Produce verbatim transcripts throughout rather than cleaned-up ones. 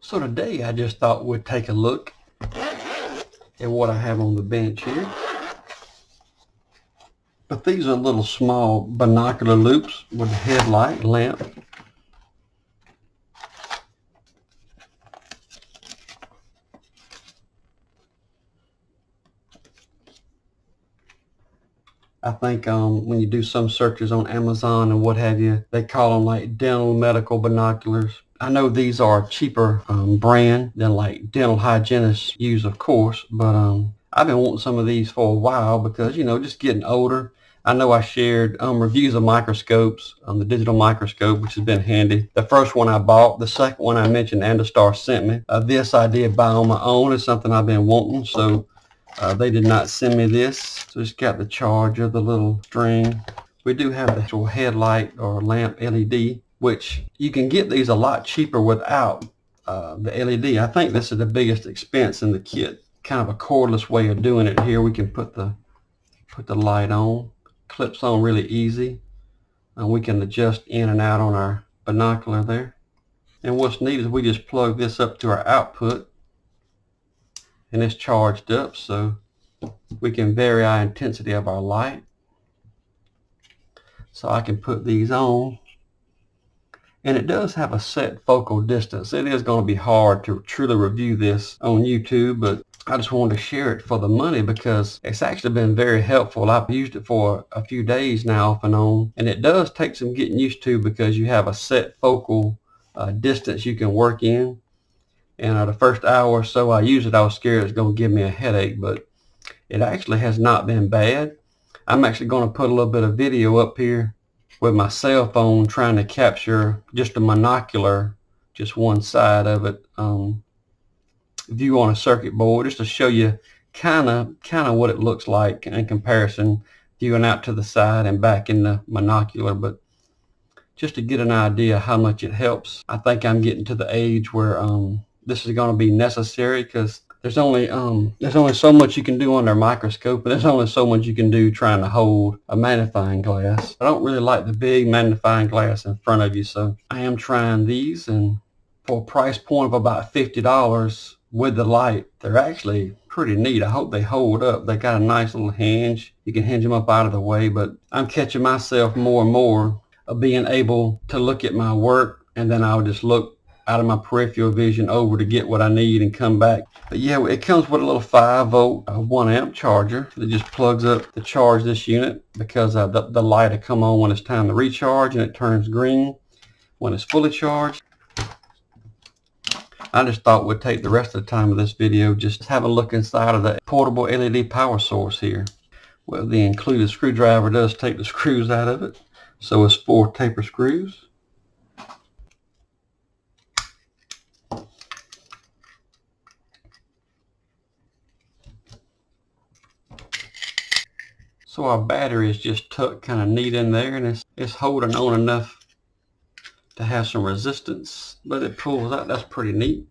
So today I just thought we'd take a look at what I have on the bench here. But these are little small binocular loupes with a headlight lamp. I think um, when you do some searches on Amazon and what have you, they call them like dental medical binoculars. I know these are a cheaper um, brand than like Dental Hygienists use, of course, but um, I've been wanting some of these for a while because, you know, just getting older. I know I shared um, reviews of microscopes, um, the digital microscope, which has been handy. The first one I bought, the second one I mentioned, Andastar sent me. Uh, this I did buy on my own. It's something I've been wanting, so Uh, they did not send me this, so it's got the charge of the little string. We do have the actual headlight or lamp L E D, which you can get these a lot cheaper without uh, the L E D. I think this is the biggest expense in the kit. Kind of a cordless way of doing it here. We can put the put the light on. Clips on really easy, and we can adjust in and out on our binocular there. And what's neat is we just plug this up to our output, and it's charged up, so we can vary our intensity of our light. So I can put these on, and it does have a set focal distance. It is going to be hard to truly review this on YouTube, but I just wanted to share it for the money because it's actually been very helpful. I've used it for a few days now off and on, and it does take some getting used to because you have a set focal uh, distance you can work in. And uh, the first hour or so I used it, I was scared it was going to give me a headache, but it actually has not been bad. I'm actually going to put a little bit of video up here with my cell phone trying to capture just a monocular, just one side of it, um, view on a circuit board, just to show you kind of kind of what it looks like in comparison, viewing out to the side and back in the monocular. But just to get an idea how much it helps, I think I'm getting to the age where um, this is going to be necessary because there's only um, there's only so much you can do under a microscope, and there's only so much you can do trying to hold a magnifying glass. I don't really like the big magnifying glass in front of you, so I am trying these, and for a price point of about fifty dollars with the light, they're actually pretty neat. I hope they hold up. They got a nice little hinge. You can hinge them up out of the way, but I'm catching myself more and more of being able to look at my work, and then I'll just look out of my peripheral vision over to get what I need and come back. But yeah, it comes with a little five volt, uh, one amp charger that just plugs up to charge this unit because uh, the, the light will come on when it's time to recharge, and it turns green when it's fully charged. I just thought we'd take the rest of the time of this video just have a look inside of the portable L E D power source here. Well, the included screwdriver does take the screws out of it, so it's four taper screws. So our battery is just tucked kind of neat in there, and it's, it's holding on enough to have some resistance, but it pulls out. That's pretty neat.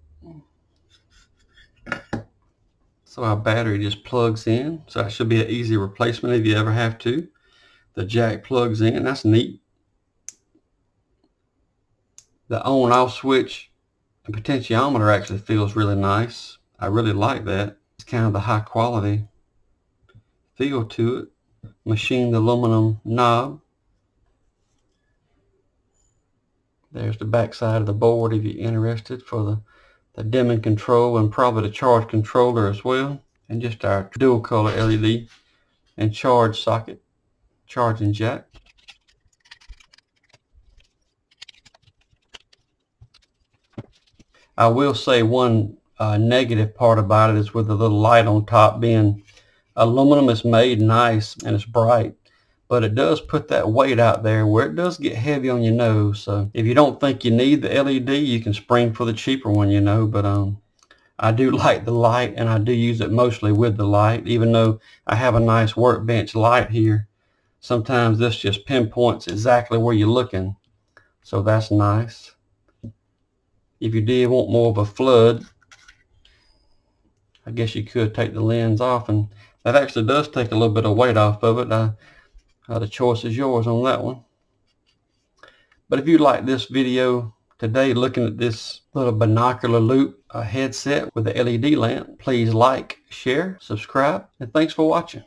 So our battery just plugs in, so that should be an easy replacement if you ever have to. The jack plugs in, that's neat. The on-off switch and potentiometer actually feels really nice. I really like that. It's kind of the high quality feel to it. Machined aluminum knob. There's the back side of the board if you're interested, for the, the dimming control and probably the charge controller as well. And just our dual color L E D and charge socket, charging jack. I will say one uh, negative part about it is with the little light on top being aluminum. Is made nice and it's bright, but it does put that weight out there where it does get heavy on your nose. So if you don't think you need the L E D, you can spring for the cheaper one, you know. But um, I do like the light, and I do use it mostly with the light, even though I have a nice workbench light here. Sometimes this just pinpoints exactly where you're looking, so that's nice. If you did want more of a flood, I guess you could take the lens off, and that actually does take a little bit of weight off of it. Uh, uh, the choice is yours on that one. But if you like this video, Today, looking at this little binocular loop uh, headset with the L E D lamp. Please like, share, subscribe, and thanks for watching.